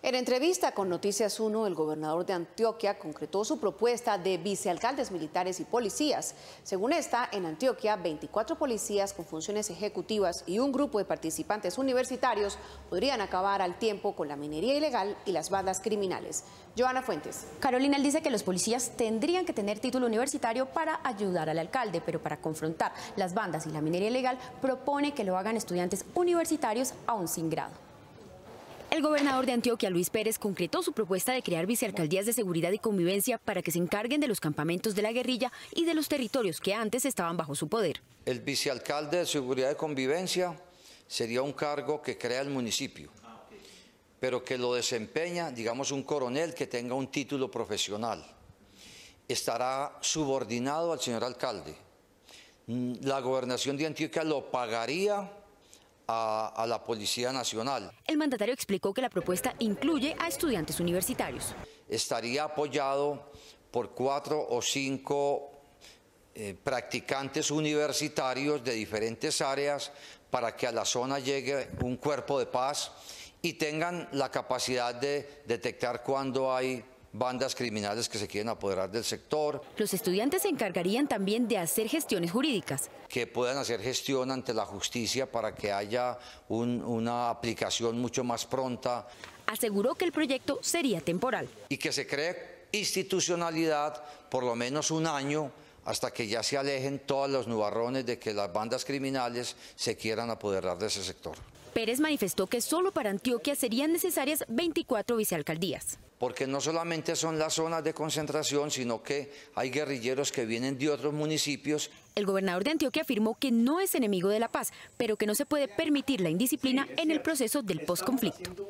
En entrevista con Noticias Uno, el gobernador de Antioquia concretó su propuesta de vicealcaldes militares y policías. Según esta, en Antioquia, 24 policías con funciones ejecutivas y un grupo de participantes universitarios podrían acabar al tiempo con la minería ilegal y las bandas criminales. Johanna Fuentes. Carolina dice que los policías tendrían que tener título universitario para ayudar al alcalde, pero para confrontar las bandas y la minería ilegal propone que lo hagan estudiantes universitarios aún sin grado. El gobernador de Antioquia, Luis Pérez, concretó su propuesta de crear vicealcaldías de seguridad y convivencia para que se encarguen de los campamentos de la guerrilla y de los territorios que antes estaban bajo su poder. El vicealcalde de seguridad y convivencia sería un cargo que crea el municipio, pero que lo desempeña, digamos, un coronel que tenga un título profesional. Estará subordinado al señor alcalde. La gobernación de Antioquia lo pagaría a la Policía Nacional. El mandatario explicó que la propuesta incluye a estudiantes universitarios. Estaría apoyado por 4 o 5 practicantes universitarios de diferentes áreas para que a la zona llegue un cuerpo de paz y tengan la capacidad de detectar cuando hay bandas criminales que se quieren apoderar del sector. Los estudiantes se encargarían también de hacer gestiones jurídicas. Que puedan hacer gestión ante la justicia para que haya una aplicación mucho más pronta. Aseguró que el proyecto sería temporal. Y que se cree institucionalidad por lo menos un año hasta que ya se alejen todos los nubarrones de que las bandas criminales se quieran apoderar de ese sector. Pérez manifestó que solo para Antioquia serían necesarias 24 vicealcaldías. Porque no solamente son las zonas de concentración, sino que hay guerrilleros que vienen de otros municipios. El gobernador de Antioquia afirmó que no es enemigo de la paz, pero que no se puede permitir la indisciplina en el proceso del posconflicto.